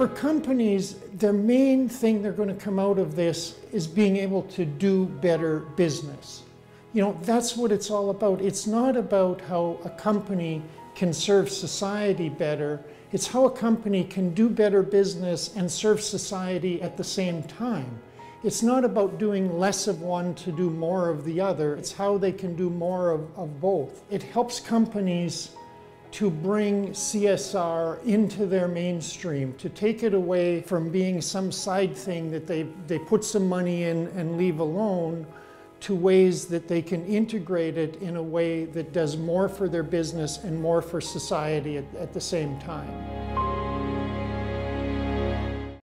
For companies, their main thing they're going to come out of this is being able to do better business. You know, that's what it's all about. It's not about how a company can serve society better. It's how a company can do better business and serve society at the same time. It's not about doing less of one to do more of the other. It's how they can do more of both. It helps companies to bring CSR into their mainstream, to take it away from being some side thing that they put some money in and leave alone, to ways that they can integrate it in a way that does more for their business and more for society at the same time.